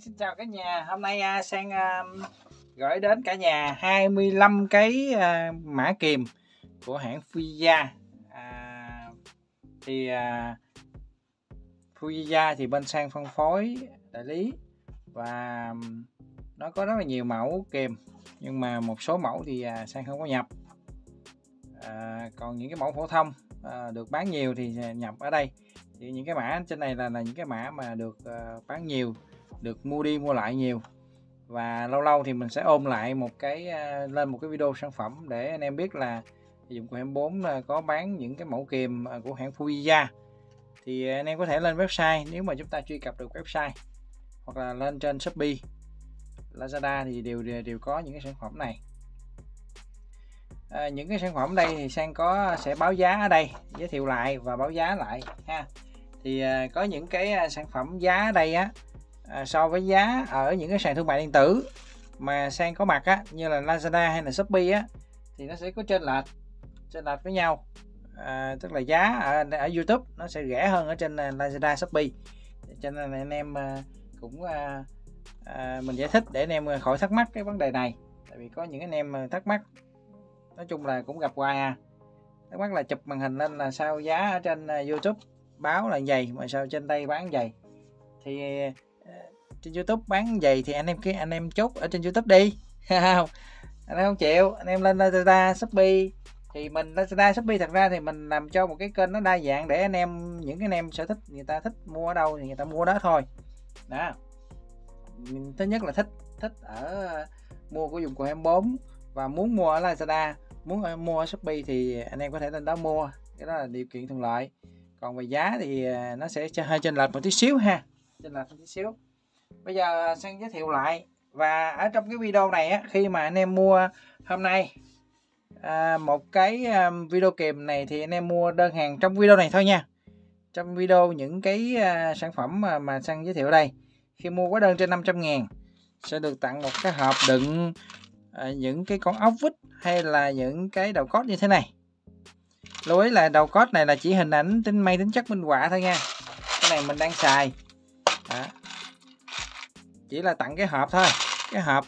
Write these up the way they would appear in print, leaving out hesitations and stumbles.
Xin chào cả nhà. Hôm nay Sang gửi đến cả nhà 25 cái mã kìm của hãng Fujiya. Fujiya thì bên Sang phân phối đại lý và nó có rất là nhiều mẫu kìm, nhưng mà một số mẫu thì Sang không có nhập. Còn những cái mẫu phổ thông được bán nhiều thì nhập ở đây. Thì những cái mã trên này là những cái mã mà được bán nhiều, được mua đi mua lại nhiều, và lâu lâu thì mình sẽ ôm lại một cái lên một cái video sản phẩm để anh em biết là dụng cụ hẻm 4 có bán những cái mẫu kìm của hãng Fujiya. Thì anh em có thể lên website, nếu mà chúng ta truy cập được website, hoặc là lên trên Shopee, Lazada thì đều có những cái sản phẩm này. Những cái sản phẩm đây thì Sang sẽ báo giá ở đây, giới thiệu lại và báo giá lại ha. Thì có những cái sản phẩm giá ở đây á, so với giá ở những cái sàn thương mại điện tử mà Sang có mặt á, như là Lazada hay là Shopee á, thì nó sẽ có chênh lệch với nhau. Tức là giá ở YouTube nó sẽ rẻ hơn ở trên Lazada, Shopee, cho nên anh em cũng mình giải thích để anh em khỏi thắc mắc cái vấn đề này, tại vì có những anh em thắc mắc, nói chung là cũng gặp hoài à. Thắc mắc là chụp màn hình lên là sao giá ở trên YouTube báo là giày mà sao trên đây bán giày. Thì trên YouTube bán giày thì anh em chốt ở trên YouTube đi. Anh em không chịu, anh em lên Lazada, Shopee. Thì mình Lazada, Shopee thật ra thì mình làm cho một cái kênh nó đa dạng để anh em, những cái anh em sở thích, người ta thích mua ở đâu thì người ta mua đó thôi. Đó. Thứ nhất là thích ở mua của dụng cụ hẻm 4, và muốn mua ở Lazada, muốn mua ở Shopee thì anh em có thể lên đó mua, cái đó là điều kiện thuận lợi. Còn về giá thì nó sẽ hơi chênh lệch một tí xíu ha, chênh lệch một tí xíu. Bây giờ Sang giới thiệu lại, và ở trong cái video này á, khi mà anh em mua hôm nay một cái video kèm này thì anh em mua đơn hàng trong video này thôi nha. Trong video những cái sản phẩm mà Sang giới thiệu đây, khi mua quá đơn trên 500.000 sẽ được tặng một cái hộp đựng những cái con ốc vít hay là những cái đầu cót như thế này. Lưu ý là đầu cót này là chỉ hình ảnh tính chất minh họa thôi nha, cái này mình đang xài đó. Chỉ là tặng cái hộp thôi. Cái hộp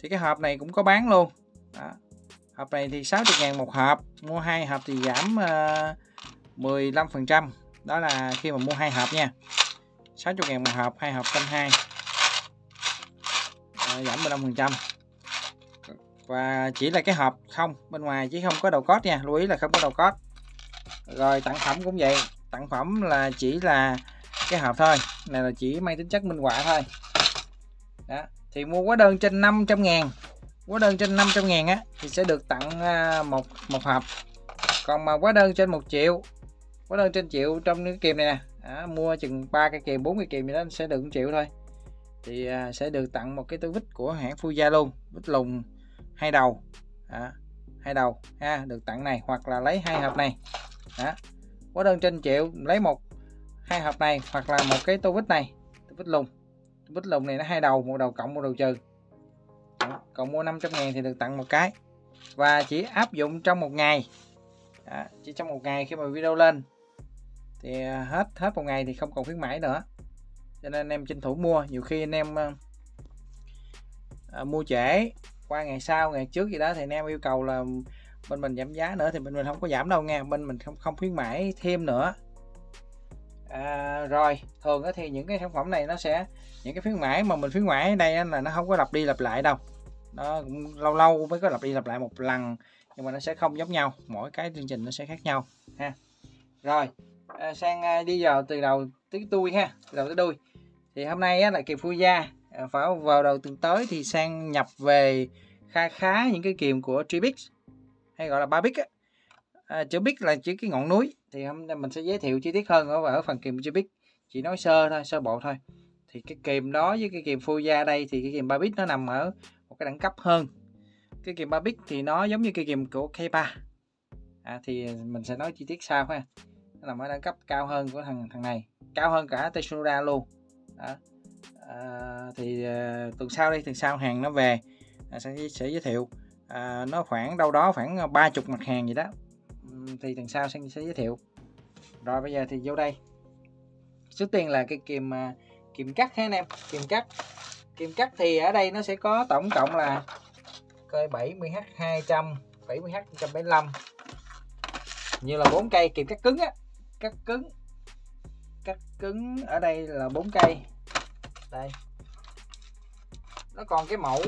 thì cái hộp này cũng có bán luôn đó. Hộp này thì 60.000 một hộp, mua hai hộp thì giảm 15%, đó là khi mà mua hai hộp nha. 60.000 một hộp, hai hộp 120, giảm 15%. Và chỉ là cái hộp không, bên ngoài chỉ không có đầu cót nha, lưu ý là không có đầu cót. Rồi tặng phẩm cũng vậy, tặng phẩm là chỉ là cái hộp thôi, này là chỉ mang tính chất minh họa thôi. Đó. Thì mua quá đơn trên 500.000, quá đơn trên 500.000 á thì sẽ được tặng một hộp. Còn mà quá đơn trên 1 triệu, quá đơn trên 1 triệu trong cái kìm này nè, đó, mua chừng 3 cây kìm, 4 cây kìm thì nó sẽ được 1 triệu thôi. Thì sẽ được tặng một cái túi vít của hãng Fujiya luôn, vít lùng hai đầu, đó, hai đầu ha, được tặng này, hoặc là lấy hai hộp này. Đó. Quá đơn trên 1 triệu lấy hai hộp này, hoặc là một cái tô vít này, tô vít lùng. Vít lùng này nó hai đầu, một đầu cộng một đầu trừ. Đó. Còn mua 500.000 thì được tặng một cái, và chỉ áp dụng trong 1 ngày. Đó. Chỉ trong 1 ngày khi mà video lên thì hết 1 ngày thì không còn khuyến mãi nữa, cho nên anh em tranh thủ mua. Nhiều khi anh em mua trễ, qua ngày sau ngày trước gì đó thì anh em yêu cầu là bên mình giảm giá nữa, thì bên mình không có giảm đâu nha, bên mình không khuyến mãi thêm nữa. Rồi thường thì những cái sản phẩm này nó sẽ, những cái khuyến mãi mà mình khuyến mãi ở đây là nó không có lặp đi lặp lại đâu, nó cũng lâu lâu mới có lặp đi lặp lại một lần, nhưng mà nó sẽ không giống nhau, mỗi cái chương trình nó sẽ khác nhau ha. Rồi Sang đi vào từ đầu tới đuôi ha, từ đầu tới đuôi. Thì hôm nay là kìm Fujiya, phải vào đầu tuần tới thì Sang nhập về khá những cái kìm của Tribix, hay gọi là 3Bix á. Chữ Bix là chữ cái ngọn núi, thì hôm nay mình sẽ giới thiệu chi tiết hơn ở phần kìm Tribix, chỉ nói sơ thôi, sơ bộ thôi. Thì cái kìm đó với cái kìm Fujiya đây, thì cái kìm 3Bix nó nằm ở một cái đẳng cấp hơn. Cái kìm 3Bix thì nó giống như cái kìm của KBA, thì mình sẽ nói chi tiết sau ha. Nó nằm ở đẳng cấp cao hơn của thằng này, cao hơn cả Tessura luôn đó. Thì tuần sau đi, tuần sau hàng nó về sẽ giới thiệu, nó khoảng đâu đó khoảng 30 mặt hàng gì đó, thì tuần sau sẽ giới thiệu. Rồi bây giờ thì vô đây, trước tiên là cái kìm kìm cắt ha anh em, kìm cắt. Kìm cắt thì ở đây nó sẽ có tổng cộng là coi 70H200, 70H175. Như là 4 cây kìm cắt cứng á, cắt cứng ở đây là 4 cây. Đây. Nó còn cái mẫu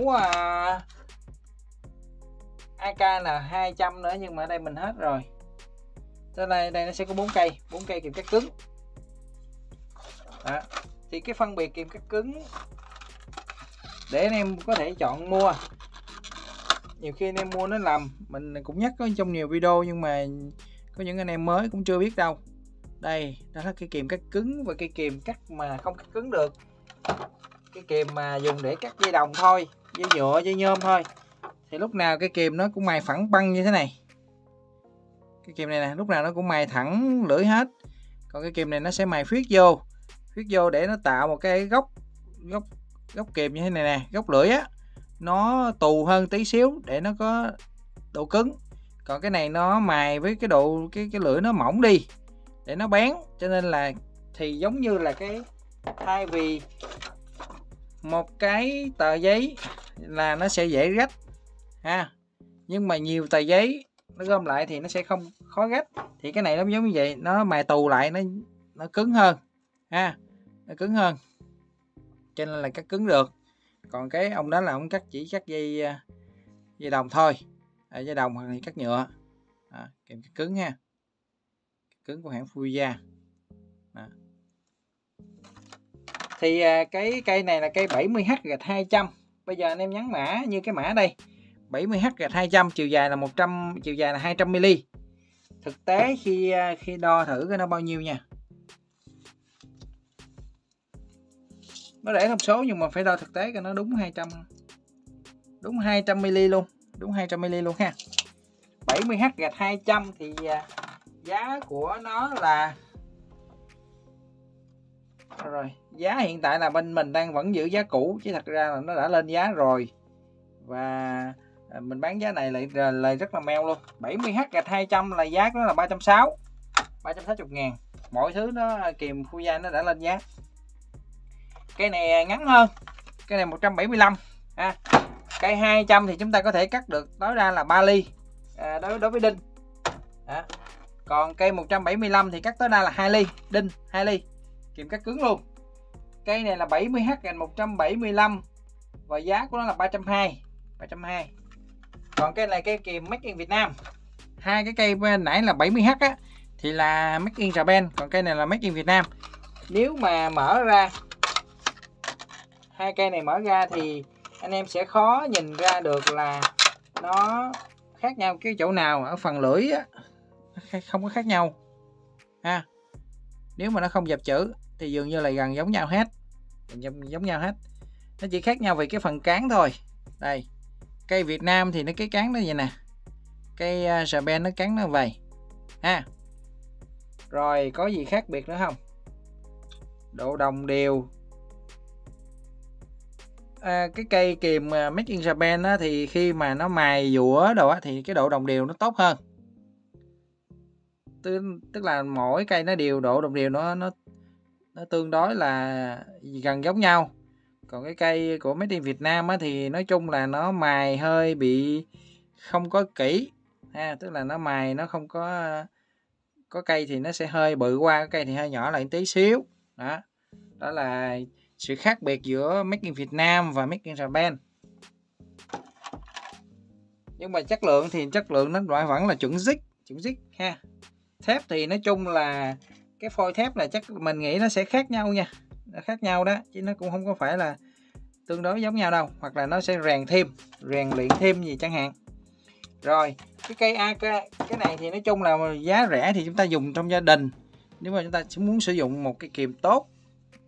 AK là 200 nữa nhưng mà ở đây mình hết rồi. Tới đây nó sẽ có 4 cây kìm cắt cứng. Đó. Thì cái phân biệt kìm cắt cứng để anh em có thể chọn mua. Nhiều khi anh em mua nó lầm, mình cũng nhắc trong nhiều video nhưng mà có những anh em mới cũng chưa biết đâu. Đây, đó là cái kìm cắt cứng và cái kìm cắt mà không cắt cứng được. Cái kìm mà dùng để cắt dây đồng thôi, dây nhựa, dây nhôm thôi. Thì lúc nào cái kìm nó cũng mài phẳng băng như thế này. Cái kìm này nè, lúc nào nó cũng mài thẳng lưỡi hết. Còn cái kìm này nó sẽ mài khuyết vô để nó tạo một cái góc kìm như thế này nè, góc lưỡi á, nó tù hơn tí xíu để nó có độ cứng. Còn cái này nó mài với cái độ cái lưỡi nó mỏng đi để nó bén, cho nên là thì giống như là cái thay vì một cái tờ giấy là nó sẽ dễ rách ha, nhưng mà nhiều tờ giấy nó gom lại thì nó sẽ không khó rách. Thì cái này nó giống như vậy, nó mài tù lại nó cứng hơn ha, nó cứng hơn, cho nên là cắt cứng được. Còn cái ông đó là ông cắt chỉ cắt dây đồng thôi, dây đồng hoặc là cắt nhựa. Đó, kìm cắt cứng ha, cứng của hãng Fujiya. Đó. Thì cái cây này là cây 70H-200. Bây giờ anh em nhắn mã như cái mã đây, 70H-200, chiều dài là 100, chiều dài là 200 mm. Thực tế khi đo thử cái nó bao nhiêu nha. Nó để thông số nhưng mà phải đo thực tế cho nó đúng 200. Đúng 200 mm luôn, đúng 200 mm luôn ha. 70H-200 thì giá của nó là rồi, giá hiện tại là bên mình đang vẫn giữ giá cũ, chứ thật ra là nó đã lên giá rồi. Và mình bán giá này lại rất là meo luôn. 70H-200 là giá của nó là 360 ngàn. Mọi thứ nó kìm Fujiya nó đã lên giá. Cây này ngắn hơn, cây này 175 ha. Cây 200 thì chúng ta có thể cắt được tối đa là 3 ly đối với đinh. Đó. Còn cây 175 thì cắt tối đa là 2 ly đinh, 2 ly kìm cắt cứng luôn. Cây này là 70H-175 và giá của nó là 320. Còn cây này cây kìm Made in Việt Nam. Hai cái cây bên nãy là 70H á, thì là Made in Japan, còn cây này là Made in Việt Nam. Nếu mà mở ra hai cây này mở ra thì anh em sẽ khó nhìn ra được là nó khác nhau cái chỗ nào ở phần lưỡi á, không có khác nhau ha. Nếu mà nó không dập chữ thì dường như là gần giống nhau hết, nó chỉ khác nhau về cái phần cán thôi. Đây, cây Việt Nam thì nó cái cán nó vậy nè, cây Japan nó cán nó vậy ha. Rồi có gì khác biệt nữa không? Độ đồng đều. Cái cây kìm Made in Japan á, thì khi mà nó mài dũa đồ á, thì cái độ đồng đều nó tốt hơn. Tức là mỗi cây nó đều độ đồng đều nó tương đối là gần giống nhau. Còn cái cây của Made in Việt Nam á, thì nói chung là nó mài hơi bị không có kỹ ha, tức là nó mài nó không có cây thì nó sẽ hơi bự qua, cây thì hơi nhỏ lại tí xíu. Đó. Đó là sự khác biệt giữa Made in Việt Nam và Made in Japan. Nhưng mà chất lượng thì chất lượng nó vẫn là chuẩn zig ha. Thép thì nói chung là cái phôi thép là chắc mình nghĩ nó sẽ khác nhau nha, nó khác nhau đó, chứ nó cũng không có phải là tương đối giống nhau đâu, hoặc là nó sẽ rèn luyện thêm gì chẳng hạn. Rồi cái cây AK cái này thì nói chung là giá rẻ thì chúng ta dùng trong gia đình. Nếu mà chúng ta muốn sử dụng một cái kìm tốt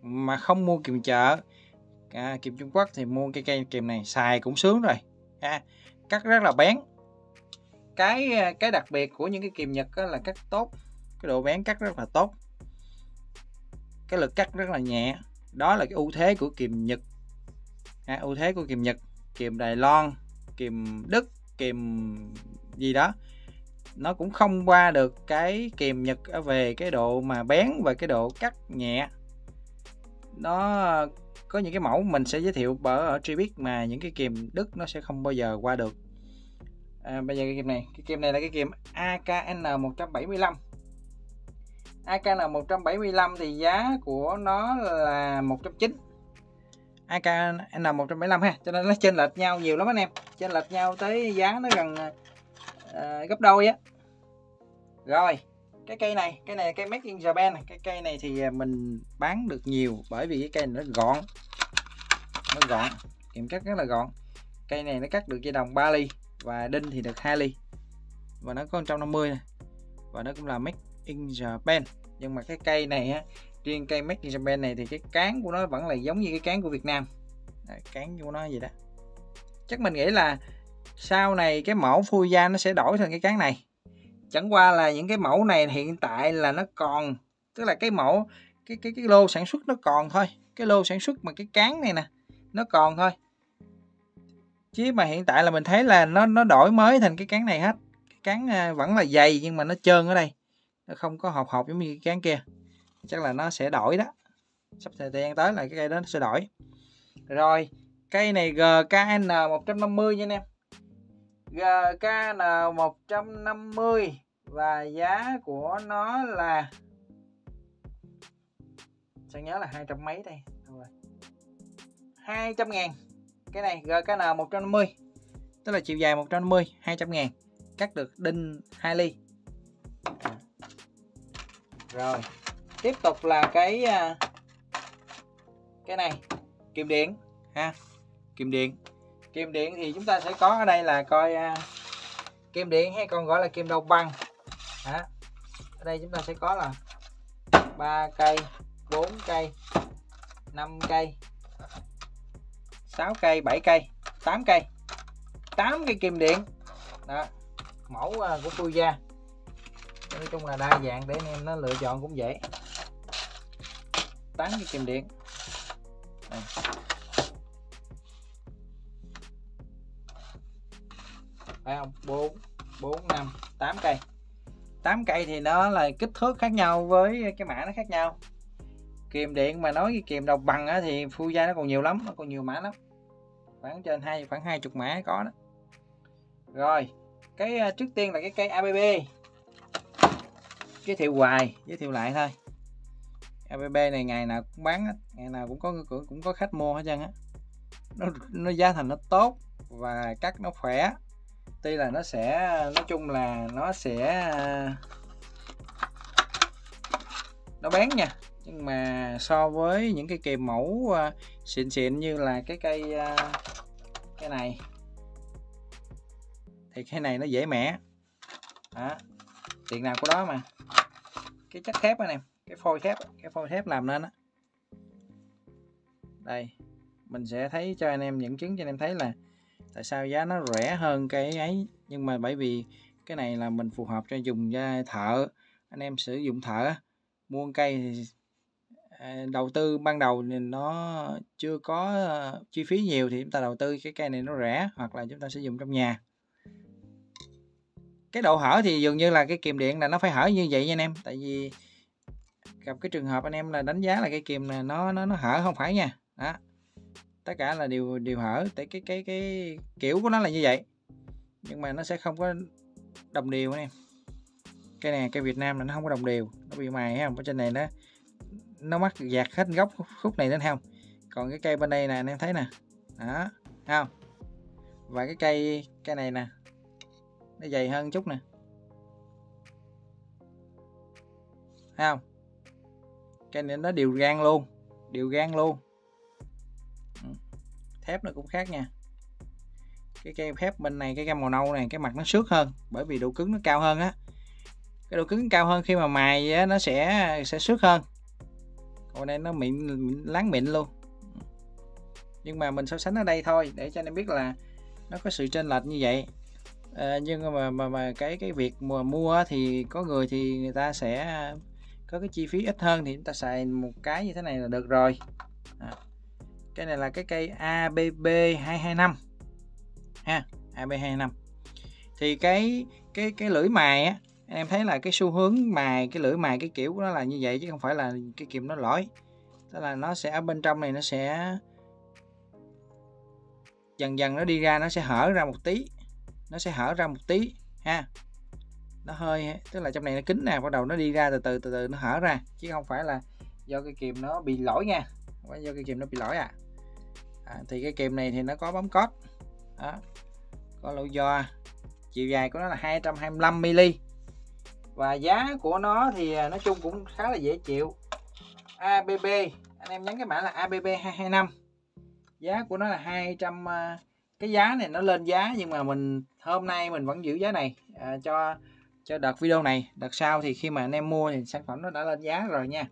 mà không mua kìm chợ, kìm Trung Quốc thì mua cây kìm này xài cũng sướng rồi ha, cắt rất là bén. Cái đặc biệt của những cái kìm Nhật là cắt tốt, cái độ bén cắt rất là tốt, cái lực cắt rất là nhẹ. Đó là cái ưu thế của kìm Nhật ha, ưu thế của kìm Nhật. Kìm Đài Loan, kìm Đức, kìm gì đó nó cũng không qua được cái kìm Nhật về cái độ mà bén và cái độ cắt nhẹ. nó có những cái mẫu mình sẽ giới thiệu ở Tribix mà những cái kìm Đức nó sẽ không bao giờ qua được. Bây giờ cái kìm này là cái kìm AKN 175. AKN 175 thì giá của nó là 190. AKN 175 ha, cho nên nó chênh lệch nhau nhiều lắm anh em, chênh lệch nhau tới giá nó gần gấp đôi á. Rồi cái cây này, cái này là cây Made in Japan này. Cái cây này thì mình bán được nhiều bởi vì cái cây này nó gọn, kiểm cắt rất là gọn. Cây này nó cắt được dây đồng 3 ly và đinh thì được 2 ly và nó có 150 này, và nó cũng là Made in Japan. Nhưng mà cái cây này á, riêng cây Made in Japan này thì cái cán của nó vẫn là giống như cái cán của Việt Nam. Đấy, cán của nó vậy đó. Chắc mình nghĩ là sau này cái mẫu Fujiya nó sẽ đổi thành cái cán này. Chẳng qua là những cái mẫu này hiện tại là nó còn, tức là cái mẫu cái lô sản xuất nó còn thôi, cái lô sản xuất mà cái cán này nè nó còn thôi. Chứ mà hiện tại là mình thấy là nó đổi mới thành cái cán này hết. Cái cán vẫn là dày nhưng mà nó trơn ở đây, nó không có hộp giống như cái cán kia. Chắc là nó sẽ đổi đó, sắp thời gian tới là cái cây đó nó sẽ đổi. Rồi cây này GKN 150 nha anh em, GKN 150 và giá của nó là, sẽ nhớ là 200 mấy đây, 200.000. Cái này GKN 150, tức là chiều dài 150, 200.000, cắt được đinh 2 ly. Rồi tiếp tục là cái này kìm điện ha, kìm điện thì chúng ta sẽ có ở đây là coi kìm điện hay còn gọi là kìm đầu băng. Ở đây chúng ta sẽ có là 3 cây, 4 cây, 5 cây, 6 cây, 7 cây, 8 cây. 8 cây kìm điện. Đó, mẫu của Fujiya. Nói chung là đa dạng để anh em nó lựa chọn cũng dễ. 8 cái kìm điện. Đây. Phải không? 4, 5, 8 cây. 8 cây thì nó là kích thước khác nhau với cái mã nó khác nhau. Kìm điện mà nói cái kìm đầu bằng á thì Fujiya nó còn nhiều lắm, nó còn nhiều mã lắm. Khoảng trên 20 mã có đó. Rồi, cái trước tiên là cái cây ABB. Giới thiệu hoài, giới thiệu lại thôi. ABB này ngày nào cũng bán, ngày nào cũng có khách mua hết trơn á. Nó giá thành nó tốt và cắt nó khỏe. Tuy là nó sẽ, nói chung là nó sẽ, nó bán nha. Nhưng mà so với những cái kìm mẫu xịn xịn như là cái cây cái này thì cái này nó dễ mẻ. Đó, tiền nào của đó mà. Cái chất thép anh em, cái phôi thép làm nên á. Đây, mình sẽ thấy cho anh em những chứng cho anh em thấy là tại sao giá nó rẻ hơn cái ấy, nhưng mà bởi vì cái này là mình phù hợp cho dùng thợ, anh em sử dụng thợ mua cây thì đầu tư ban đầu thì nó chưa có chi phí nhiều thì chúng ta đầu tư cái cây này nó rẻ, hoặc là chúng ta sử dụng trong nhà. Cái độ hở thì dường như là cái kìm điện là nó phải hở như vậy nha anh em, tại vì gặp cái trường hợp anh em là đánh giá là cái kìm này nó hở, không phải nha. Đó, tất cả là đều hở, tại cái kiểu của nó là như vậy, nhưng mà nó sẽ không có đồng đều anh em. Cái này cây Việt Nam là nó không có đồng đều, nó bị mài không, ở trên này nó mắc dạt hết góc khúc này đến không, còn cái cây bên đây nè anh em thấy nè, đó không, và cái cây này nè nó dày hơn chút nè, thấy không, cái này nó đều gan luôn. Thép nó cũng khác nha, cái cây thép bên này, cái gam màu nâu này, cái mặt nó xước hơn bởi vì độ cứng nó cao hơn á. Cái độ cứng cao hơn khi mà mài á, nó sẽ xước hơn, còn đây nó láng mịn luôn. Nhưng mà mình so sánh ở đây thôi để cho anh em biết là nó có sự chênh lệch như vậy. Nhưng mà cái việc mà mua thì có người thì người ta sẽ có cái chi phí ít hơn thì chúng ta xài một cái như thế này là được rồi. Cái này là cái cây ABB 225 ha, ABB 225 thì cái lưỡi mài á, em thấy là cái xu hướng mài cái lưỡi mài cái kiểu của nó là như vậy, chứ không phải là cái kìm nó lỗi. Tức là nó sẽ bên trong này, nó sẽ dần dần nó đi ra, nó sẽ hở ra một tí, nó sẽ hở ra một tí ha, nó hơi, tức là trong này nó kín nè, bắt đầu nó đi ra từ từ nó hở ra, chứ không phải là do cây kìm nó bị lỗi nha, không phải do cây kìm nó bị lỗi à. Thì cái kìm này thì nó có bấm code đó, có lỗ do, chiều dài của nó là 225 mm, và giá của nó thì nói chung cũng khá là dễ chịu. ABB, anh em nhắn cái mã là ABB 225, giá của nó là 200. Cái giá này nó lên giá, nhưng mà mình hôm nay mình vẫn giữ giá này cho đợt video này. Đợt sau thì khi mà anh em mua thì sản phẩm nó đã lên giá rồi nha.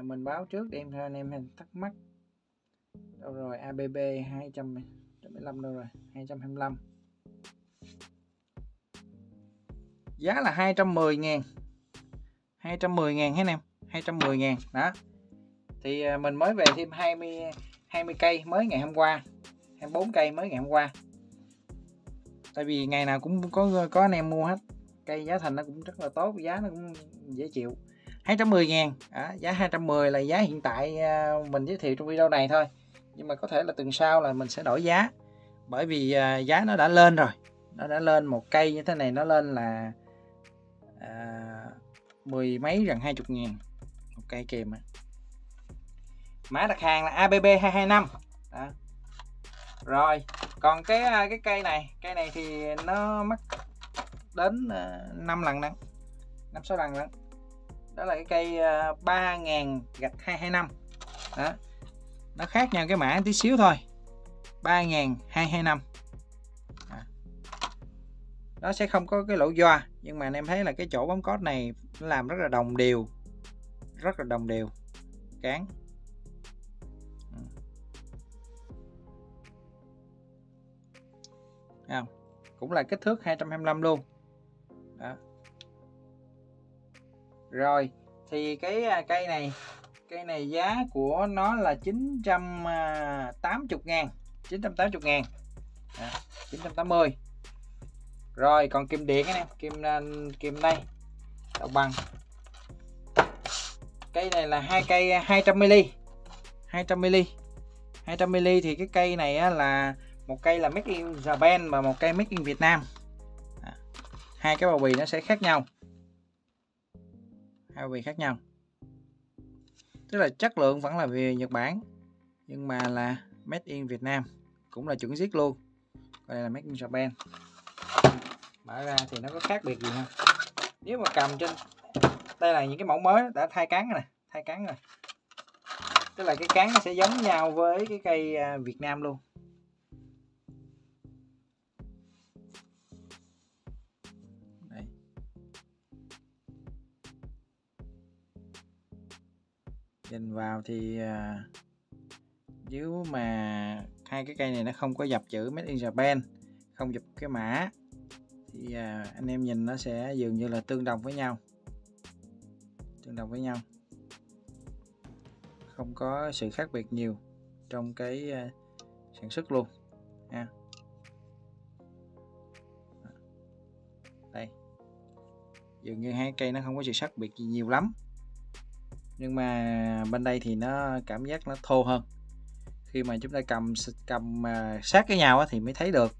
Mình báo trước để em thôi, anh em thắc mắc. Đâu rồi, ABB 215 đâu rồi, 225. Giá là 210.000. 210.000 hết em, 210.000 đó. Thì mình mới về thêm 20 cây mới ngày hôm qua, 24 cây mới ngày hôm qua. Tại vì ngày nào cũng có anh em mua hết. Cây giá thành nó cũng rất là tốt, giá nó cũng dễ chịu. 210.000 à, giá 210 là giá hiện tại mình giới thiệu trong video này thôi, nhưng mà có thể là tuần sau là mình sẽ đổi giá, bởi vì giá nó đã lên rồi, nó đã lên. Một cây như thế này nó lên là mười mấy, gần 20.000 một cây kìm. Mã đặt hàng là ABB 225. Rồi còn cái cây này thì nó mắc đến 5 lần nặng, 5-6 lần nặng. Đó là cái cây 3000-225 đó. Nó khác nhau cái mã tí xíu thôi. 3000-225 nó sẽ không có cái lỗ doa, nhưng mà anh em thấy là cái chỗ bấm code này nó làm rất là đồng đều, rất là đồng đều cán. Không, cũng là kích thước 225 luôn đó. Rồi thì cái cây này giá của nó là 980.000, 980.000 à, 980. Rồi còn kim điện anh em, kim đây đậu bằng. Cây này là hai cây 200 mm. 200 mm thì cái cây này là một cây là Made in Japan và một cây Made in Việt Nam. Hai cái bao bì nó sẽ khác nhau, hai bao bì khác nhau. Tức là chất lượng vẫn là về Nhật Bản, nhưng mà là Made in Việt Nam, cũng là chuẩn siết luôn. Còn đây là Made in Japan. Mở ra thì nó có khác biệt gì không? Nếu mà cầm trên đây là những cái mẫu mới đã thay cán rồi nè, thay cán rồi. Tức là cái cán nó sẽ giống nhau với cái cây Việt Nam luôn. Nhìn vào thì nếu mà hai cái cây này nó không có dập chữ Made in Japan, không dập cái mã, thì anh em nhìn nó sẽ dường như là tương đồng với nhau, tương đồng với nhau, không có sự khác biệt nhiều trong cái sản xuất luôn ha. Đây dường như hai cây nó không có sự khác biệt gì nhiều lắm, nhưng mà bên đây thì nó cảm giác nó thô hơn. Khi mà chúng ta cầm sát với nhau thì mới thấy được.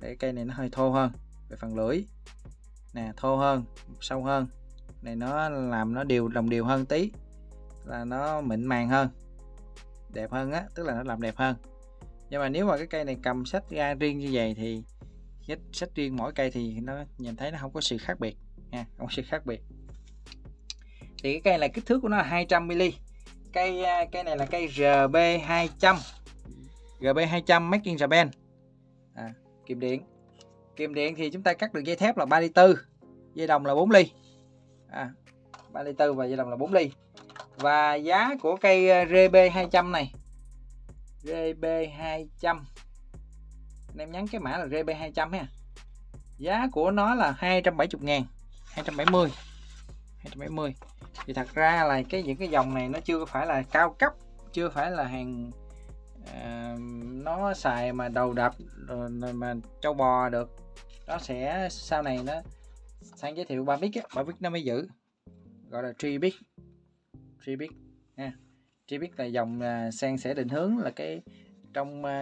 Cái cây này nó hơi thô hơn về phần lưỡi nè, thô hơn, sâu hơn. Này nó làm nó đồng đều hơn tí, là nó mịn màng hơn, đẹp hơn á, tức là nó làm đẹp hơn. Nhưng mà nếu mà cái cây này cầm sách ra riêng như vậy thì sách riêng mỗi cây thì nó nhìn thấy nó không có sự khác biệt nha, không có sự khác biệt. Thì cái cây này kích thước của nó là 200 mm. Cây này là cây RB 200, RB 200 Made in Japan. Kim điện thì chúng ta cắt được dây thép là 3 ly 4, dây đồng là 4 ly, 3 ly 4 và dây đồng là 4 ly. Và giá của cây RB 200 này, RB 200, anh em nhắn cái mã là RB 200 ha. Giá của nó là 270.000, 270. Thì thật ra là những cái dòng này nó chưa phải là cao cấp, chưa phải là hàng nó xài mà đầu đập rồi mà trâu bò được. Nó sẽ sau này nó sang giới thiệu Ba Bích nó mới giữ, gọi là Tribix, Tribix ha. Tribix là dòng sen sẽ định hướng là cái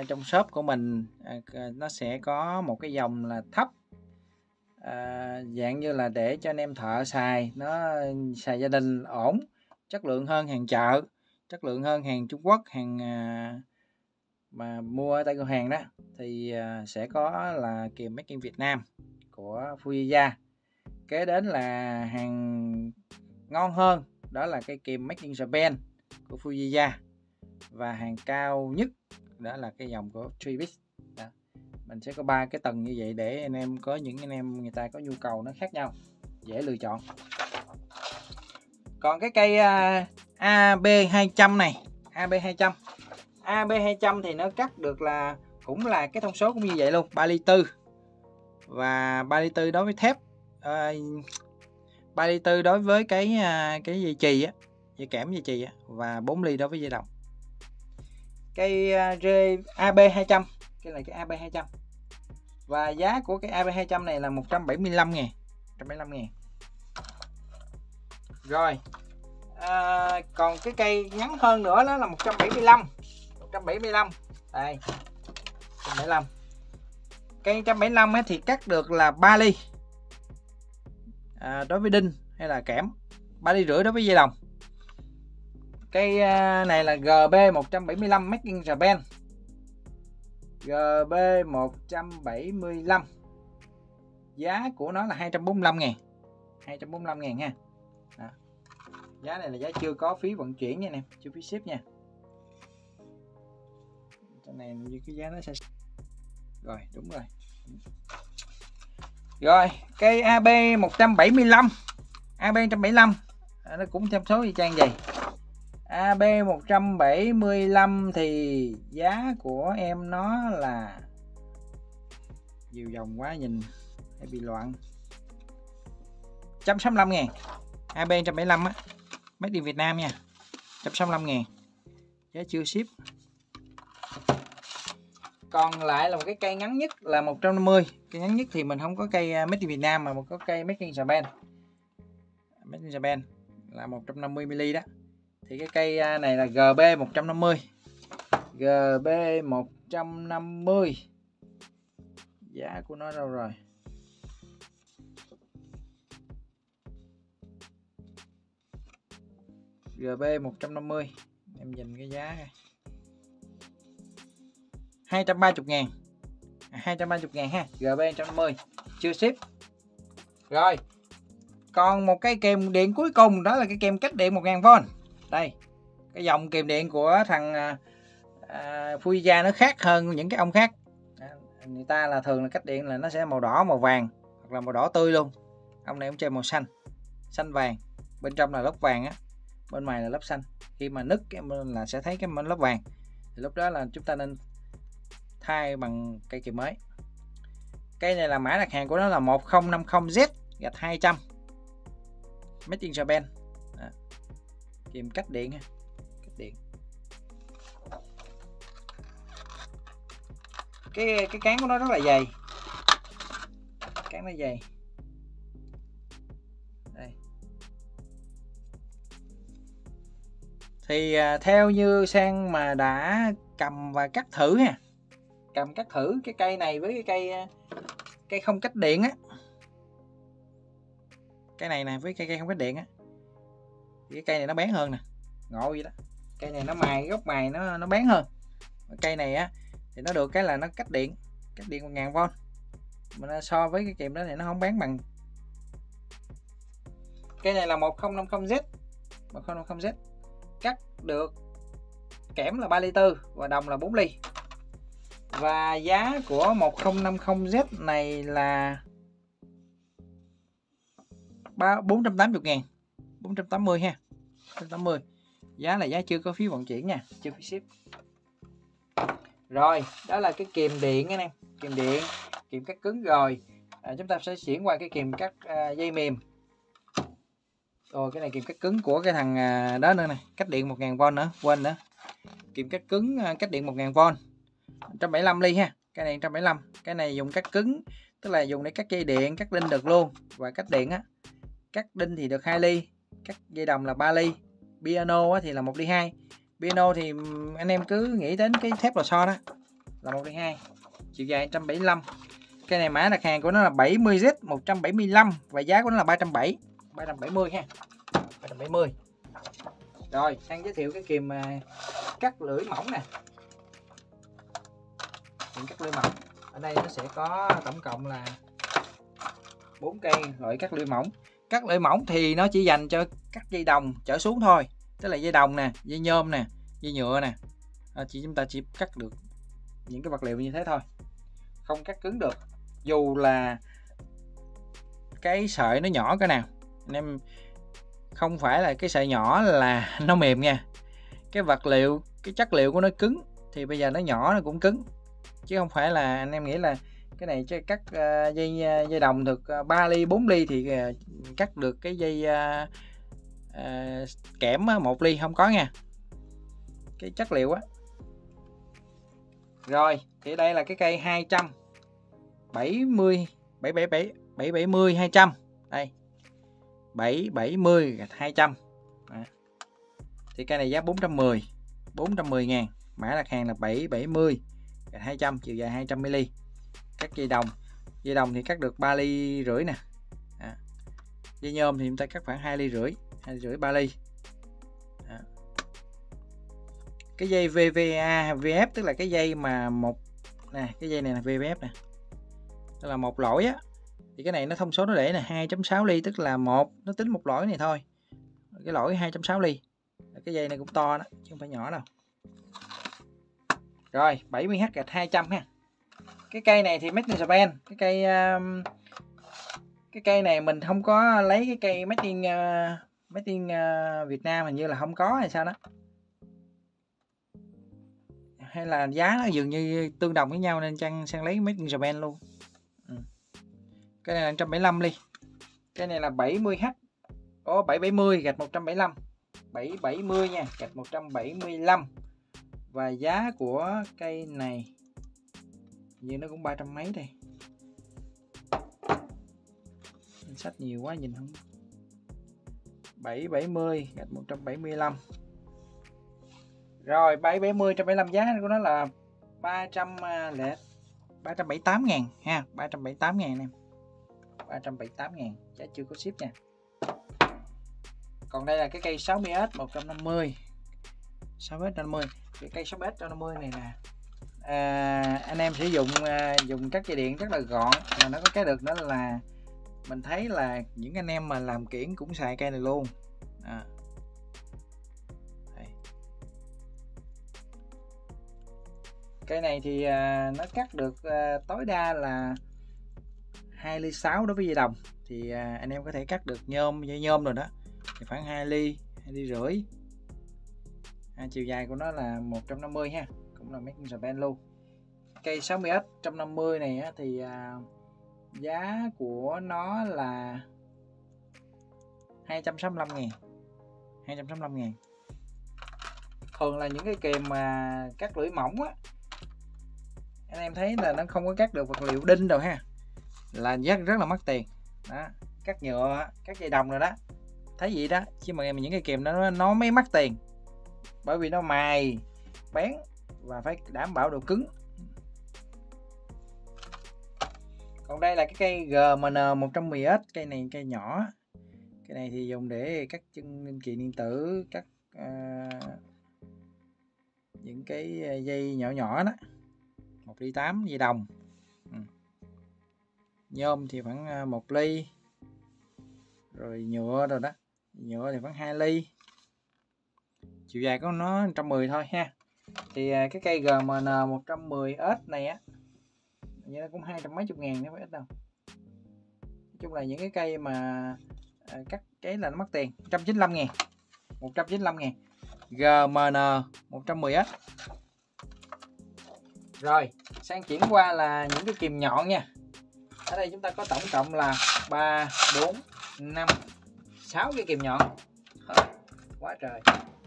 trong shop của mình nó sẽ có một cái dòng là thấp, dạng như là để cho anh em thợ xài, nó xài gia đình ổn, chất lượng hơn hàng chợ, chất lượng hơn hàng Trung Quốc, hàng mà mua ở tại cửa hàng đó, thì sẽ có là kìm Made in Việt Nam của Fujiya. Kế đến là hàng ngon hơn, đó là cây kìm Made in Japan của Fujiya, và hàng cao nhất đó là cái dòng của Tribix. Mình sẽ có 3 cái tầng như vậy để anh em có những anh em người ta có nhu cầu nó khác nhau, dễ lựa chọn. Còn cái cây AB200 này, AB200 thì nó cắt được là cũng là cái thông số cũng như vậy luôn, 3,4 ly và 3,4 ly đối với thép, 3,4 ly đối với cái dây chì á, dây kẽm dây chì á, và 4 ly đối với dây đồng. Cây AB200, cái này cái AB200, và giá của cái AB200 này là 175.000, 175.000. Rồi còn cái cây ngắn hơn nữa đó là 175. Đây 175, cây 175 ấy thì cắt được là 3 ly đối với đinh hay là kẽm, 3,5 ly đối với dây đồng. Cây này là GB 175 Made in Japan, GB 175, giá của nó là 245.000, 245.000 ha. Đó. Giá này là giá chưa có phí vận chuyển nha anh em, chưa phí ship nha. Cái này như cái giá nó sẽ rồi, đúng rồi. Rồi cây AB 175 nó cũng thêm số y chang vậy. AB 175 thì giá của em nó là nhiều dòng quá nhìn hay bị loạn, 165.000. AB 175 á, Made in Việt Nam nha, 165.000, giá chưa ship. Còn lại là một cái cây ngắn nhất là 150. Cây ngắn nhất thì mình không có cây Made in Việt Nam mà một có cây Made in Japan. Made in Japan là 150 mm đó. Thì cái cây này là GB 150. GB 150. Giá của nó đâu rồi? GB 150. Em nhìn cái giá này. 230.000. 230.000 ha, GB 150 chưa ship. Rồi. Còn một cái kèm điện cuối cùng đó là cái kèm cách điện 1000V. Đây, cái dòng kìm điện của thằng Fujiya nó khác hơn những cái ông khác. Người ta là thường là cách điện là nó sẽ màu đỏ, màu vàng, hoặc là màu đỏ tươi luôn. Ông này ông chơi màu xanh, xanh vàng. Bên trong là lớp vàng á, bên ngoài là lớp xanh. Khi mà nứt là sẽ thấy cái lớp vàng. Thì lúc đó là chúng ta nên thay bằng cây kìm mới. Cây này là mã đặt hàng của nó là 1050Z-200 Made in Japan. Kìm cách điện ha, cách điện. Cái cán của nó rất là dày, cán nó dày. Đây. Thì theo như Sang mà đã cầm và cắt thử ha, cầm cắt thử cái cây này với cái cây không cách điện á, cái này nè với cây không cách điện á. Cái cây này nó bén hơn nè, ngộ vậy đó. Cây này nó mài, gốc mài nó bén hơn. Cây này á thì nó được cái là nó cách điện 1000V, mà so với cái kìm đó thì nó không bén bằng. Cây này là 1050Z, cắt được kẽm là 3,4 ly và đồng là 4 ly, và giá của 1050Z này là 480.000, 480 ha, 480. Giá là giá chưa có phí vận chuyển nha, chưa phí ship. Rồi, đó là cái kìm điện anh em, kìm điện, kìm cắt cứng rồi. Chúng ta sẽ chuyển qua cái kìm cắt dây mềm. Rồi cái này kìm cắt cứng của cái thằng đó nữa nè, cách điện 1000V nữa, quên nữa. Kìm cắt cứng cách điện 1000V. 175 ly ha, cái này 175. Cái này dùng cắt cứng, tức là dùng để cắt dây điện, cắt đinh được luôn, và cắt điện á. Cắt đinh thì được 2 ly, cắt dây đồng là 3 ly, piano thì là 1,2 ly. Piano thì anh em cứ nghĩ đến cái thép lò xo đó là 1/2, chiều dài 175. Cái này mã đặt hàng của nó là 70Z 175 và giá của nó là 370, 370 ha, 370. Rồi sang giới thiệu cái kìm cắt lưỡi mỏng nè. Kìm cắt lưỡi mỏng ở đây nó sẽ có tổng cộng là 4 cây loại cắt lưỡi mỏng. Cắt lưỡi mỏng thì nó chỉ dành cho cắt dây đồng trở xuống thôi, tức là dây đồng nè, dây nhôm nè, dây nhựa nè, chỉ chúng ta chỉ cắt được những cái vật liệu như thế thôi, không cắt cứng được. Dù là cái sợi nó nhỏ cỡ nào, anh em không phải là cái sợi nhỏ là nó mềm nha, cái vật liệu, cái chất liệu của nó cứng thì bây giờ nó nhỏ nó cũng cứng, chứ không phải là anh em nghĩ là cái này chứ cắt dây đồng được 3 ly 4 ly thì cắt được cái dây kẽm 1 ly, không có nha, cái chất liệu á. Rồi thì đây là cái cây 270 đây, 770 200. Thì cây này giá 410 ngàn, mã đặt hàng là 770 200, chiều dài 200 mm. Cắt dây đồng thì cắt được 3 ly rưỡi nè, dây nhôm thì chúng ta cắt khoảng 2 ly rưỡi 3 ly. Cái dây VVA VF tức là cái dây mà một nè, cái dây này là VVF nè, tức là một lõi á, thì cái này nó thông số nó để là 2.6 ly, tức là một, nó tính một lõi này thôi, cái lõi 2.6 ly. Cái dây này cũng to đó chứ không phải nhỏ đâu. Rồi 70H 200 ha. Cái cây này thì made in Japan. Cái cây này mình không có lấy cái cây made in Việt Nam, hình như là không có hay sao đó, hay là giá nó dường như tương đồng với nhau nên chăng sang lấy made in Japan luôn. Cái này là 175 ly. Cái này là 70H. Có 770 gạch 175, 770 nha, gạch 175. Và giá của cây này như nó cũng 300 mấy đây. Sách nhiều quá nhìn không. 770 gạch 175. Rồi 770 175, giá của nó là 378 ngàn ha, 378 ngàn em, 378 ngàn, giá chưa có ship nha. Còn đây là cái cây 60S 150, 60S 150. Cái cây 60S 150 này nè, anh em sử dụng dùng cắt dây điện rất là gọn, mà nó có cái được đó là mình thấy là những anh em mà làm kiển cũng xài cây này luôn. Cây này thì nó cắt được tối đa là 2 ly 6 đối với dây đồng, thì anh em có thể cắt được nhôm, dây nhôm rồi đó thì khoảng 2 ly rưỡi. Chiều dài của nó là 150 ha, cũng là made in Japan luôn. Cây 60S 150 này á, thì giá của nó là 265 ngàn, 265 ngàn. Thường là những cái kìm mà cắt lưỡi mỏng á, anh em thấy là nó không có cắt được vật liệu đinh đâu ha, là giá rất là mắc tiền đó. Cắt nhựa, cắt dây đồng rồi đó, thấy vậy đó, chứ mà những cái kìm nó mới mắc tiền, bởi vì nó mài bén và phải đảm bảo độ cứng. Còn đây là cái cây GMN 110S, cây này cây nhỏ, cây này thì dùng để cắt chân linh kiện điện tử, cắt những cái dây nhỏ nhỏ đó, 1 ly 8 dây đồng. Nhôm thì khoảng 1 ly, rồi nhựa rồi đó, nhựa thì khoảng 2 ly, chiều dài của nó 110 thôi ha. Thì cái cây GMN 110S này á, như nó cũng 200 mấy chục ngàn, nó phải ít đâu. Nói chung là những cái cây mà cắt cái là nó mắc tiền. 195 ngàn, 195 ngàn, GMN 110S. Rồi sang chuyển qua là những cái kìm nhọn nha. Ở đây chúng ta có tổng cộng là 3, 4, 5, 6 cái kìm nhọn. Quá trời,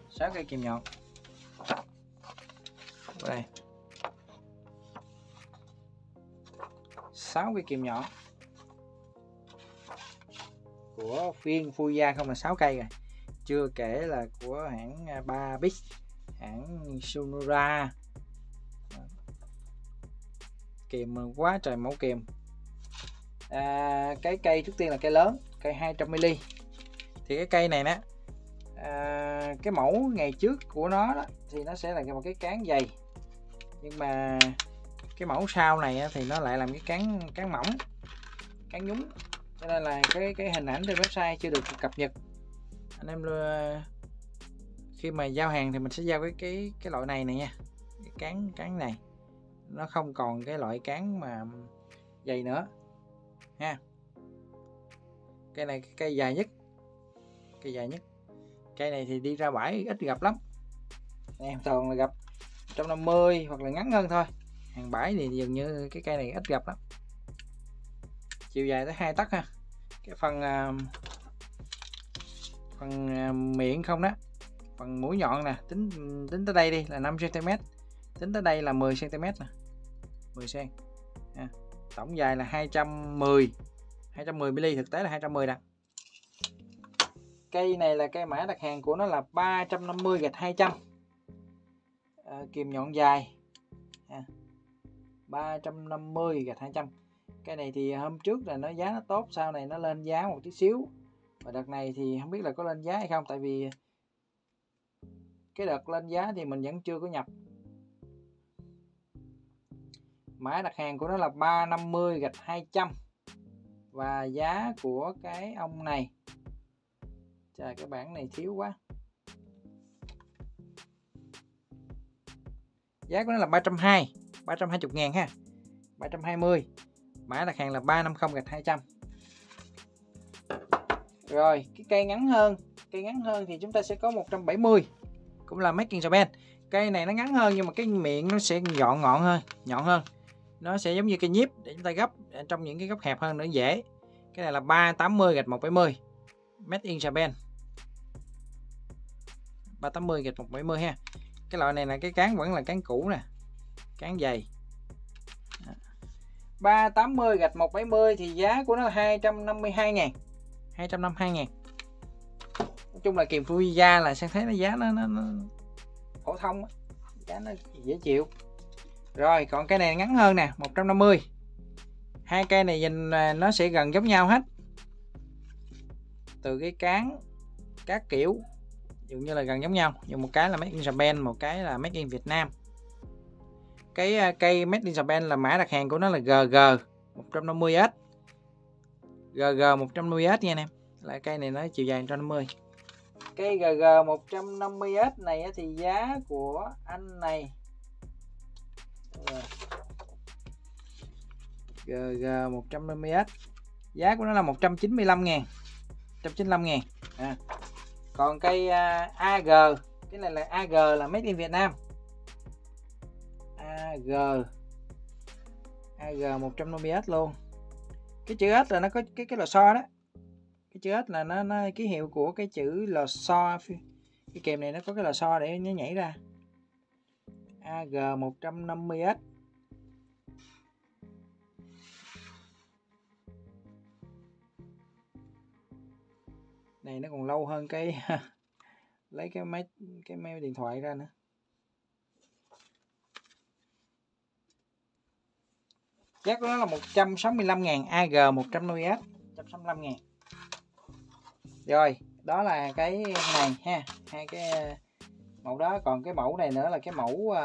6 cây kìm nhọn đây, 6 cây kìm nhọn của phiên Fujiya không là 6 cây rồi, chưa kể là của hãng 3 bit hãng Sonora, kìm quá trời mẫu kìm. Cái cây trước tiên là cây lớn, cây 200mm. Thì cái cây này nè, cái mẫu ngày trước của nó đó, thì nó sẽ là một cái cán dày, nhưng mà cái mẫu sau này thì nó lại làm cái cán mỏng, cán nhúng, cho nên là cái hình ảnh trên website chưa được cập nhật. Anh em khi mà giao hàng thì mình sẽ giao cái loại này nha, cái cán này, nó không còn cái loại cán mà dày nữa ha. Cây này cây dài nhất, cây này thì đi ra bãi ít gặp lắm, em thường là gặp 150 hoặc là ngắn hơn thôi. Hàng bãi thì dường như cái cây này ít gặp lắm. Chiều dài tới 2 tấc ha. Cái phần miệng không đó, phần mũi nhọn nè, tính tới đây đi là 5 cm, tính tới đây là 10 cm nè, 10 cm ha. Tổng dài là 210mm, thực tế là 210 nè. Cây này là cây mã đặt hàng của nó là 350-200, kìm nhọn dài 350-200. Cây này thì hôm trước là nó giá nó tốt, sau này nó lên giá một tí xíu, và đợt này thì không biết là có lên giá hay không, tại vì cái đợt lên giá thì mình vẫn chưa có nhập. Mã đặt hàng của nó là 350-200, và giá của cái ông này, trời cái bảng này thiếu quá, giá của nó là 320.000 ha, 320. Mã đặt hàng là 350-200. Rồi cái cây ngắn hơn, thì chúng ta sẽ có 170, cũng là Made in Japan. Cây này nó ngắn hơn nhưng mà cái miệng nó sẽ nhọn hơn, nó sẽ giống như cây nhíp để chúng ta gấp trong những cái góc hẹp hơn nữa dễ. Cái này là 380-170, Made in Japan, 380-170 ha. Cái loại này là cái cán vẫn là cán cũ nè, cán dày. 380-170 thì giá của nó là 252.000, 252.000. Nói chung là kìm Fujiya là sang thấy nó giá nó phổ thông, giá nó dễ chịu. Rồi còn cái này ngắn hơn nè, 150. Hai cây này nhìn nó sẽ gần giống nhau hết, từ cái cán các kiểu dường như là gần giống nhau, nhưng một cái là Made in Japan, một cái là Made in Việt Nam. Cái cây Made in Japan là mã đặt hàng của nó là GG 150S, GG 150S nha anh em. Là cây này nó chiều dài 150. Cây GG 150S này thì giá của anh này GG 150S, giá của nó là 195.000, 195.000 à. Còn cây AG, cái này là AG là Made in Việt Nam, AG 150S luôn. Cái chữ S là nó có cái lò xo đó, cái chữ S là nó ký hiệu của cái chữ lò xo, cái kèm này nó có cái lò xo để nó nhảy ra. AG 150S, này nó còn lâu hơn cái lấy cái máy điện thoại ra nữa. Giá của nó là 165.000, AG 150S 165.000. Rồi đó là cái này ha, hai cái mẫu đó. Còn cái mẫu này nữa là cái mẫu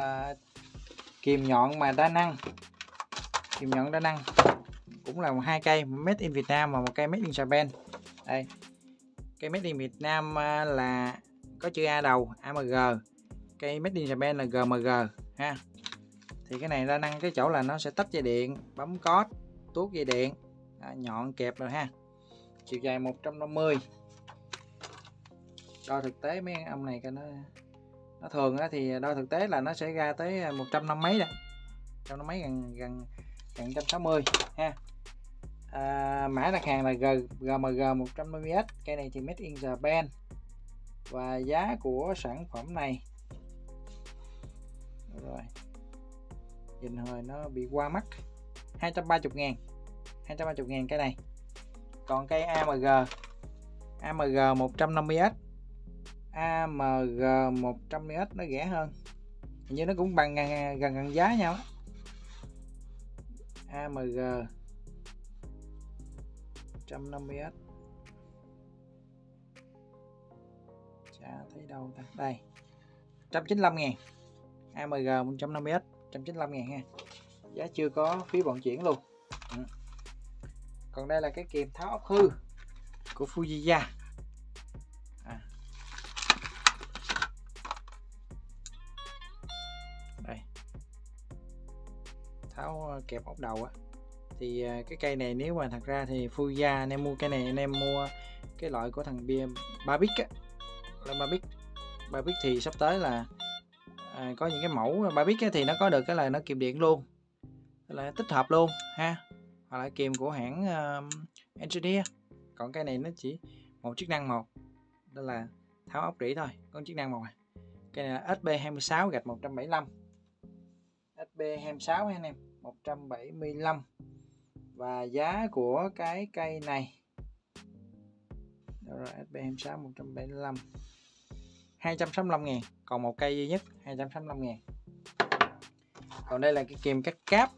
kìm nhọn mà đa năng, kìm nhọn đa năng, cũng là hai cây Made in Việt Nam và một cây Made in Japan. Đây cây Made in Việt Nam là có chữ A đầu, AMG, cây Made in Japan là GMG ha. Thì cái này đa năng cái chỗ là nó sẽ tách dây điện, bấm cót, tuốt dây điện, nhọn kẹp rồi ha. Chiều dài 150. Đo thực tế mấy ông này cái nó thường đó thì đo thực tế là nó sẽ ra tới 150 mấy đó, 150 mấy, gần 160 ha. Mã đặt hàng là GMG 150S, cây này thì Made in Japan, và giá của sản phẩm này. Rồi nhìn hồi nó bị qua mắt, 230.000, 230.000 cái này. Còn cây AMG 150S, AMG 100X nó rẻ hơn, hình như nó cũng bằng gần giá nhau. AMG 150X chả thấy đâu ta, đây 195.000, AMG 150X 195.000 ha, giá chưa có phí vận chuyển luôn. Còn đây là cái kìm tháo ốc hư của Fujiya. Đây, tháo kẹp ốc đầu á, thì cái cây này nếu mà thật ra thì Fujiya anh em mua cây này, anh em mua cái loại của thằng BM 3Bix á, là 3Bix thì sắp tới là có những cái mẫu 3Bix thì nó có được cái là nó kìm điện luôn, là tích hợp luôn ha, hoặc là kìm của hãng Engineer. Còn cái này nó chỉ một chức năng một, đó là tháo ốc rỉ thôi, có chức năng một. Cái này là SB26-175, SB26 anh em, 175. Và giá của cái cây này rồi, SB26-175 265.000, còn một cây duy nhất 265.000. Còn đây là cái kìm cắt cáp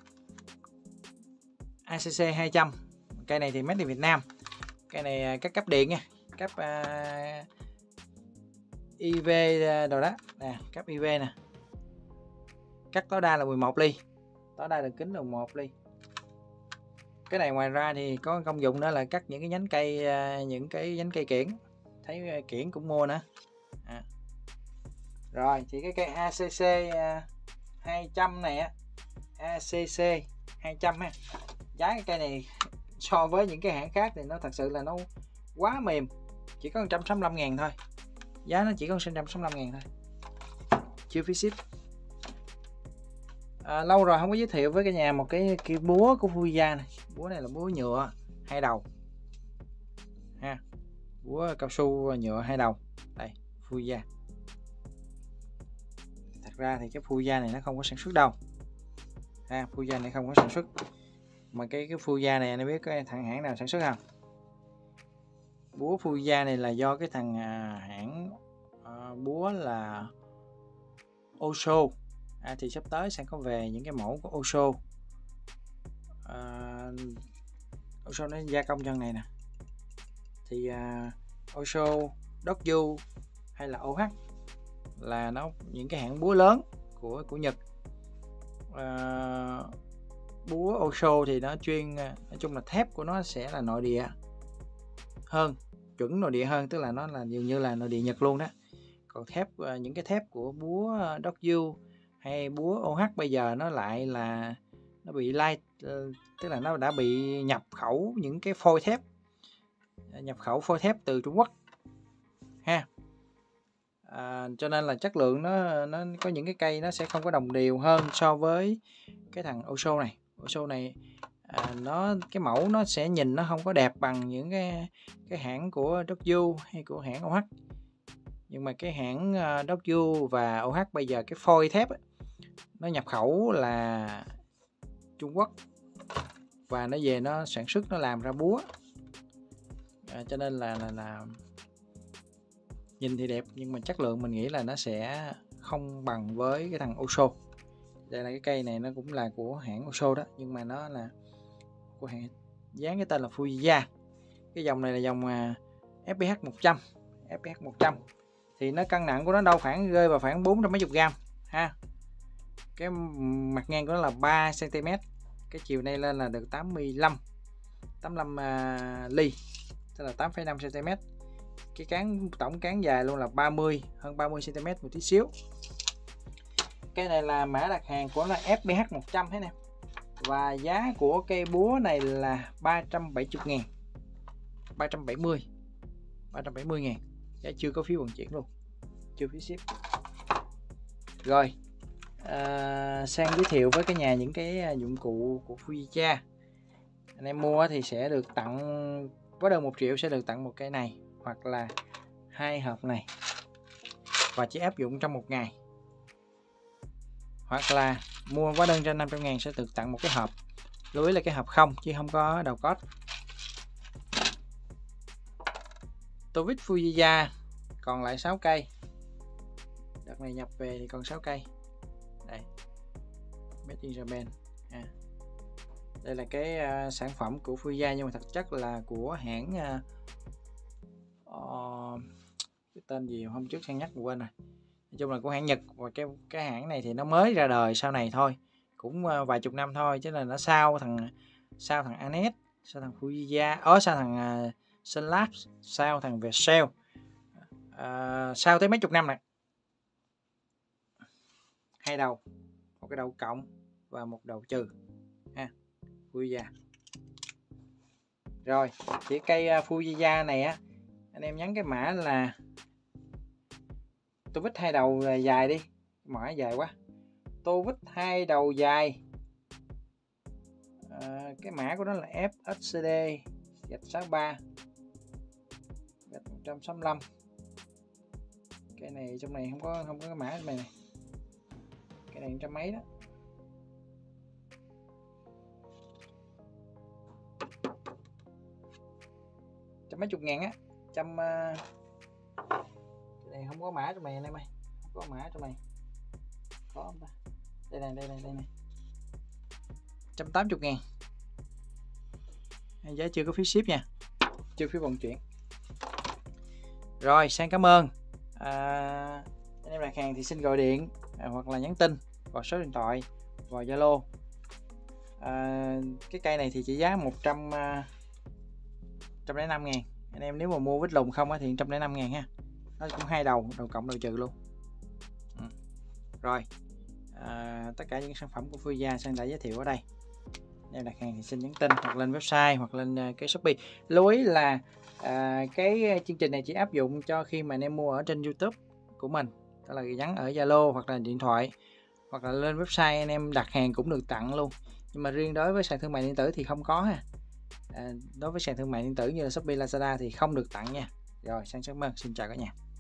ACC 200, cây này thì made in Việt Nam. Cây này cắt cáp điện nha, cáp IV đồ đó nè, cáp IV nè, cắt tối đa là 11 ly, tối đa là kính là 11 ly. Cái này ngoài ra thì có công dụng nữa là cắt những cái nhánh cây, những cái nhánh cây kiểng, thấy kiểng cũng mua nữa. Rồi thì cái cây ACC 200 này á, ACC 200 ha, giá cái cây này so với những cái hãng khác thì nó thật sự là nó quá mềm, chỉ có 165.000 thôi, giá nó chỉ có 165.000 thôi, chưa phí ship. Lâu rồi không có giới thiệu với cả nhà một cái búa của Fujiya này. Búa này là búa nhựa 2 đầu ha, búa cao su nhựa 2 đầu. Đây Fujiya, thật ra thì cái Fujiya này nó không có sản xuất đâu ha, Fujiya này không có sản xuất, mà cái Fujiya này anh biết cái thằng hãng nào sản xuất không? Búa Fujiya này là do cái thằng hãng búa là Oso. Thì sắp tới sẽ có về những cái mẫu của Oso. Oso nó gia công chân này nè, thì Oso, Dokyu hay là OH là nó những cái hãng búa lớn của Nhật. Búa Oso thì nó chuyên, nói chung là thép của nó sẽ là nội địa hơn, chuẩn nội địa hơn, tức là nó là dường như là nội địa Nhật luôn đó. Còn thép, những cái thép của búa Dokyu hay búa OH bây giờ nó lại là nó bị lai, tức là nó đã bị nhập khẩu những cái phôi thép, nhập khẩu phôi thép từ Trung Quốc ha. Cho nên là chất lượng nó có những cái cây nó sẽ không có đồng đều hơn so với cái thằng Oso này. Oso này nó cái mẫu nó sẽ nhìn nó không có đẹp bằng những cái hãng của Dokyu hay của hãng OH. Nhưng mà cái hãng Dokyu và OH bây giờ cái phôi thép ấy, nó nhập khẩu là Trung Quốc và nó về nó sản xuất, nó làm ra búa. Cho nên là nhìn thì đẹp nhưng mà chất lượng mình nghĩ là nó sẽ không bằng với cái thằng Oso. Đây là cái cây này nó cũng là của hãng Oso đó, nhưng mà nó là của hãng dán cái tên là Fujiya. Cái dòng này là dòng FPH 100, FPH 100 thì nó cân nặng của nó đâu khoảng rơi vào khoảng 400 mấy chục gram ha. Cái mặt ngang của nó là 3 cm, cái chiều nay lên là được 85 ly, tức là 8,5 cm. Cái cán, tổng cán dài luôn là 30, hơn 30 cm một tí xíu. Cái này là mã đặt hàng của nó FPH 100 thế nè. Và giá của cây búa này là 370.000, 370.000, giá chưa có phí vận chuyển luôn, chưa phí ship. Rồi sang giới thiệu với cái nhà những cái dụng cụ của Fujiya. Anh em mua thì sẽ được tặng, có đơn 1 triệu sẽ được tặng một cây này hoặc là 2 hộp này, và chỉ áp dụng trong 1 ngày. Hoặc là mua quá đơn trên 500.000 sẽ được tặng một cái hộp, lưu ý là cái hộp không chứ không có đầu code. Tô vít Fujiya còn lại 6 cây. Đợt này nhập về thì còn 6 cây. Đây. Made in Japan. À. Đây là cái sản phẩm của Fujiya nhưng mà thực chất là của hãng cái tên gì hôm trước sang nhắc quên rồi. Nói chung là của hãng Nhật, và cái hãng này thì nó mới ra đời sau này thôi, cũng vài chục năm thôi, chứ là nó sau thằng Anex, sau thằng Fujiya, sau thằng Sunlabs, sau thằng Vietcell, sau tới mấy chục năm này. Hai đầu, một cái đầu cộng và một đầu trừ ha, Fujiya. Rồi cái cây Fujiya này á, anh em nhắn cái mã là tôi vít hai đầu dài đi, mã dài quá, tôi vít hai đầu dài. Cái mã của nó là FHCD-63-165. Cái này trong này không có cái mã này này. Cái này trăm mấy đó. Trăm mấy chục ngàn á, trăm. Cái này không có mã trong này anh em ơi, không có mã trong này. Có không ta? Đây này. 180.000. Giá chưa có phí ship nha, chưa phí vận chuyển. Rồi Sang cảm ơn anh em đặt hàng thì xin gọi điện hoặc là nhắn tin vào số điện thoại, vào Zalo. Cái cây này thì chỉ giá 105.000. Anh em nếu mà mua vít lùn không thì 105.000 ha. Nó cũng hai đầu, đầu cộng đầu trừ luôn. Rồi tất cả những sản phẩm của Fujiya Sang đã giới thiệu ở đây. Em đặt hàng thì xin nhắn tin hoặc lên website hoặc lên cái Shopee. Lưu ý là cái chương trình này chỉ áp dụng cho khi mà anh em mua ở trên YouTube của mình, tức là nhắn ở Zalo hoặc là điện thoại hoặc là lên website anh em đặt hàng cũng được tặng luôn. Nhưng mà riêng đối với sàn thương mại điện tử thì không có ha. Đối với sàn thương mại điện tử như là Shopee, Lazada thì không được tặng nha. Rồi Sang cảm ơn, xin chào cả nhà.